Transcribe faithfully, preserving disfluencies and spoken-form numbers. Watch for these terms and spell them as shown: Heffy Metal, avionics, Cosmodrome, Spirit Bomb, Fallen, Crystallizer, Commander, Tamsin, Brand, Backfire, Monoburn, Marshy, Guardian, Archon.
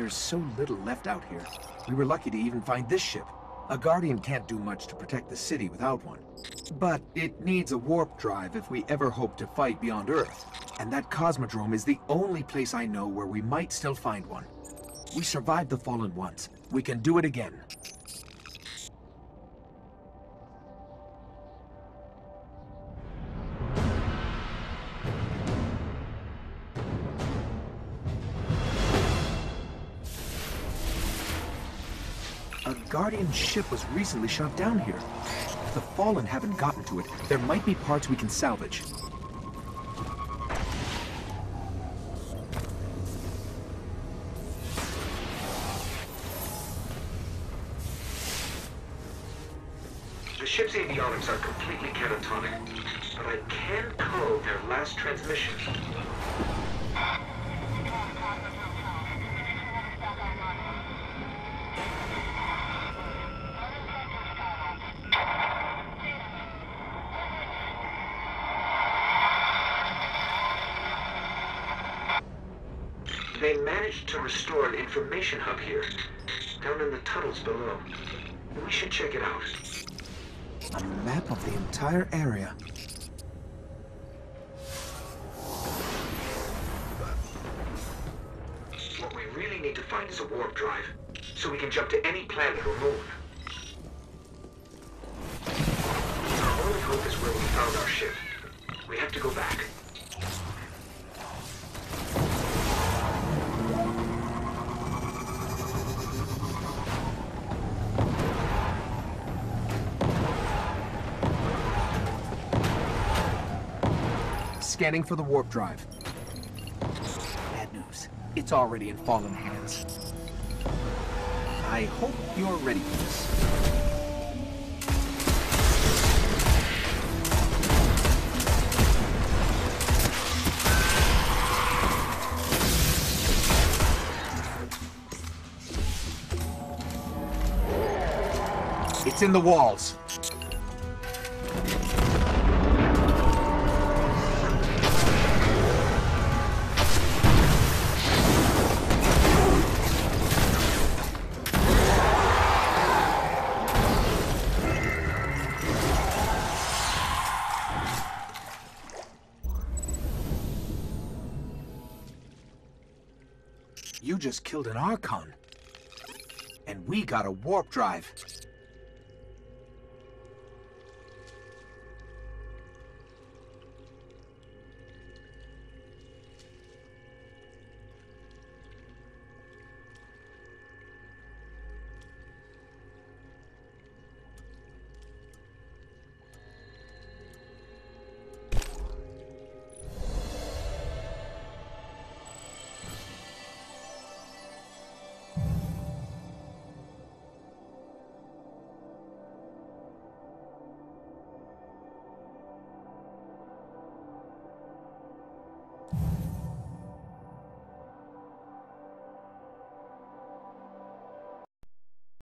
There's so little left out here. We were lucky to even find this ship. A Guardian can't do much to protect the city without one. But it needs a warp drive if we ever hope to fight beyond Earth. And that Cosmodrome is the only place I know where we might still find one. We survived the Fallen once. We can do it again. A Guardian ship was recently shot down here. If the Fallen haven't gotten to it, there might be parts we can salvage. The ship's avionics are completely catatonic, but I can code their last transmission. They managed to restore an information hub here, down in the tunnels below. We should check it out. A map of the entire area. What we really need to find is a warp drive, so we can jump to any planet or moon. Our only hope is where we found our ship. We have to go back. Scanning for the warp drive. Bad news. It's already in Fallen hands. I hope you're ready for this. It's in the walls. You just killed an Archon, and we got a warp drive.